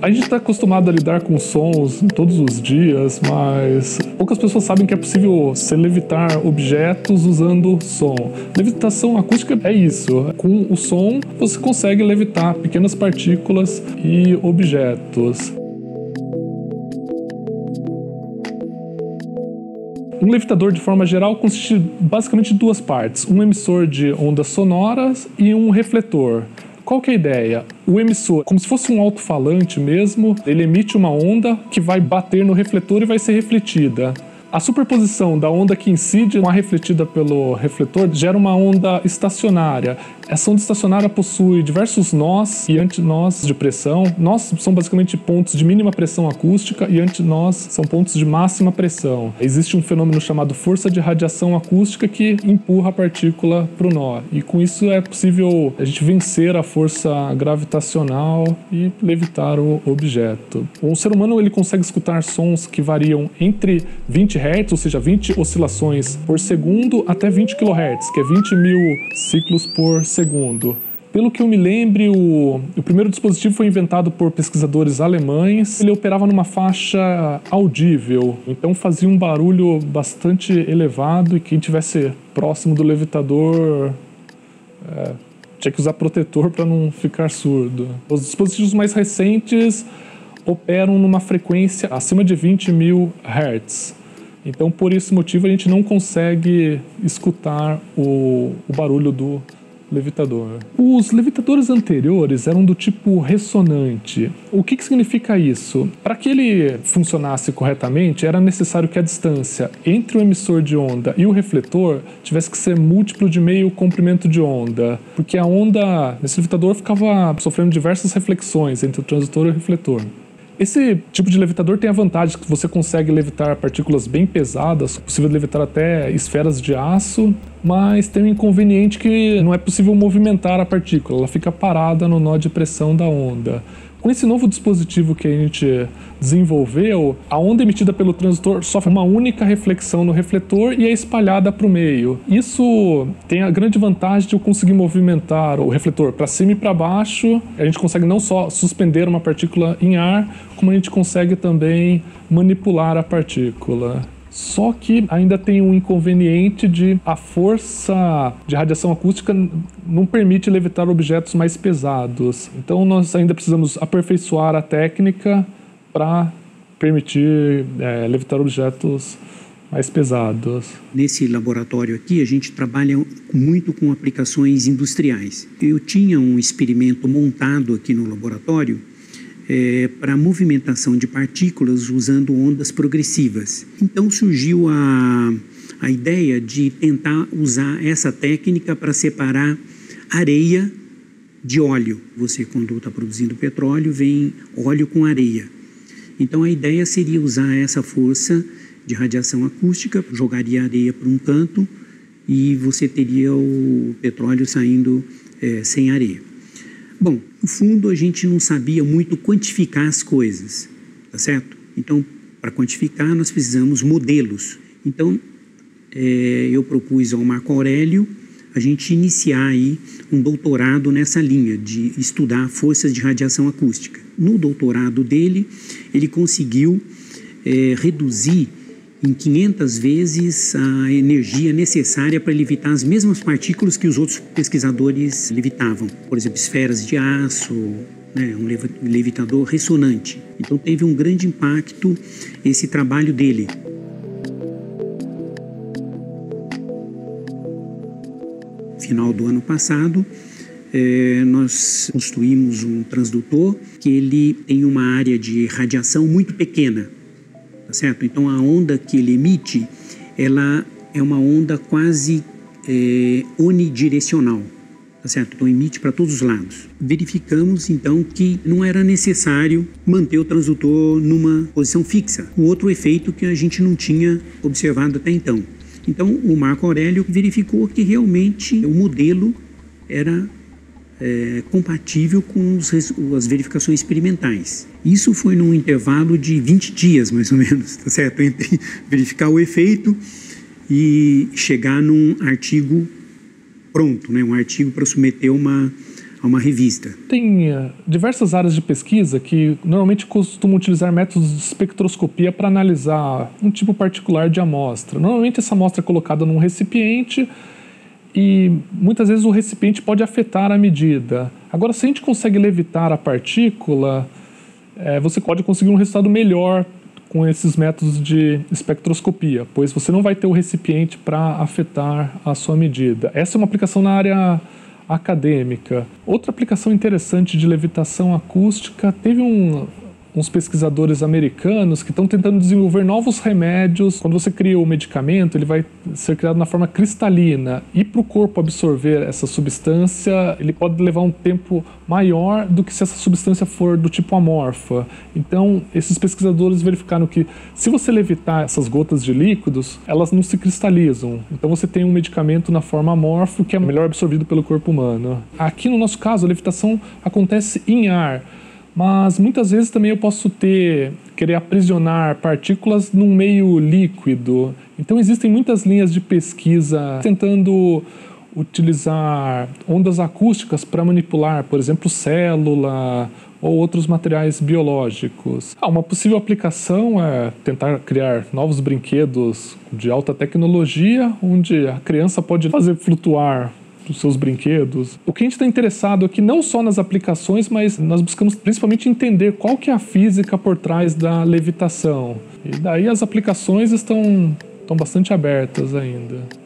A gente está acostumado a lidar com sons todos os dias, mas poucas pessoas sabem que é possível se levitar objetos usando som. Levitação acústica é isso. Com o som, você consegue levitar pequenas partículas e objetos. Um levitador, de forma geral, consiste basicamente de duas partes. Um emissor de ondas sonoras e um refletor. Qual que é a ideia? O emissor, como se fosse um alto-falante mesmo, ele emite uma onda que vai bater no refletor e vai ser refletida. A superposição da onda que incide com a refletida pelo refletor gera uma onda estacionária. Essa onda estacionária possui diversos nós e antinós de pressão. Nós são basicamente pontos de mínima pressão acústica e antinós são pontos de máxima pressão. Existe um fenômeno chamado força de radiação acústica que empurra a partícula para o nó. E com isso é possível a gente vencer a força gravitacional e levitar o objeto. O ser humano ele consegue escutar sons que variam entre 20 Hz, ou seja, 20 oscilações por segundo, até 20 kHz, que é 20.000 ciclos por segundo. Pelo que eu me lembro, o primeiro dispositivo foi inventado por pesquisadores alemães. Ele operava numa faixa audível, então fazia um barulho bastante elevado e quem estivesse próximo do levitador tinha que usar protetor para não ficar surdo. Os dispositivos mais recentes operam numa frequência acima de 20.000 Hz. Então, por esse motivo, a gente não consegue escutar o barulho do levitador. Os levitadores anteriores eram do tipo ressonante. O que significa isso? Para que ele funcionasse corretamente, era necessário que a distância entre o emissor de onda e o refletor tivesse que ser múltiplo de meio comprimento de onda, porque a onda nesse levitador ficava sofrendo diversas reflexões entre o transdutor e o refletor. Esse tipo de levitador tem a vantagem que você consegue levitar partículas bem pesadas, possível levitar até esferas de aço, mas tem um inconveniente que não é possível movimentar a partícula, ela fica parada no nó de pressão da onda. Com esse novo dispositivo que a gente desenvolveu, a onda emitida pelo transdutor sofre uma única reflexão no refletor e é espalhada para o meio. Isso tem a grande vantagem de eu conseguir movimentar o refletor para cima e para baixo. A gente consegue não só suspender uma partícula em ar, como a gente consegue também manipular a partícula. Só que ainda tem um inconveniente de a força de radiação acústica não permite levitar objetos mais pesados. Então nós ainda precisamos aperfeiçoar a técnica para permitir levitar objetos mais pesados. Nesse laboratório aqui a gente trabalha muito com aplicações industriais. Eu tinha um experimento montado aqui no laboratório para movimentação de partículas usando ondas progressivas. Então surgiu a ideia de tentar usar essa técnica para separar areia de óleo. Você, quando está produzindo petróleo, vem óleo com areia. Então a ideia seria usar essa força de radiação acústica, jogaria areia para um canto e você teria o petróleo saindo sem areia. Bom, no fundo, a gente não sabia muito quantificar as coisas, tá certo? Então, para quantificar, nós precisamos modelos. Então, eu propus ao Marco Aurélio a gente iniciar aí um doutorado nessa linha de estudar forças de radiação acústica. No doutorado dele, ele conseguiu reduzir em 500 vezes a energia necessária para levitar as mesmas partículas que os outros pesquisadores levitavam. Por exemplo, esferas de aço, né, um levitador ressonante. Então teve um grande impacto esse trabalho dele. No final do ano passado, nós construímos um transdutor que ele tem uma área de radiação muito pequena. Certo? Então, a onda que ele emite, ela é uma onda quase unidirecional, tá certo? Então, emite para todos os lados. Verificamos, então, que não era necessário manter o transdutor numa posição fixa. Um outro efeito que a gente não tinha observado até então. Então, o Marco Aurélio verificou que realmente o modelo era compatível com as verificações experimentais. Isso foi num intervalo de 20 dias, mais ou menos, tá certo? Entre verificar o efeito e chegar num artigo pronto, né? Um artigo para submeter a a uma revista? Tem diversas áreas de pesquisa que normalmente costumam utilizar métodos de espectroscopia para analisar um tipo particular de amostra. Normalmente essa amostra é colocada num recipiente e muitas vezes o recipiente pode afetar a medida. Agora, se a gente consegue levitar a partícula, você pode conseguir um resultado melhor com esses métodos de espectroscopia, pois você não vai ter o recipiente para afetar a sua medida. Essa é uma aplicação na área acadêmica. Outra aplicação interessante de levitação acústica, teve uns pesquisadores americanos que estão tentando desenvolver novos remédios. Quando você cria o medicamento, ele vai ser criado na forma cristalina, e para o corpo absorver essa substância, ele pode levar um tempo maior do que se essa substância for do tipo amorfa. Então, esses pesquisadores verificaram que, se você levitar essas gotas de líquidos, elas não se cristalizam. Então, você tem um medicamento na forma amorfo que é melhor absorvido pelo corpo humano. Aqui, no nosso caso, a levitação acontece em ar, mas muitas vezes também eu posso querer aprisionar partículas num meio líquido. Então existem muitas linhas de pesquisa tentando utilizar ondas acústicas para manipular, por exemplo, célula ou outros materiais biológicos. Uma possível aplicação é tentar criar novos brinquedos de alta tecnologia, onde a criança pode fazer flutuar dos seus brinquedos. O que a gente está interessado aqui não só nas aplicações, mas nós buscamos principalmente entender qual que é a física por trás da levitação. E daí as aplicações estão bastante abertas ainda.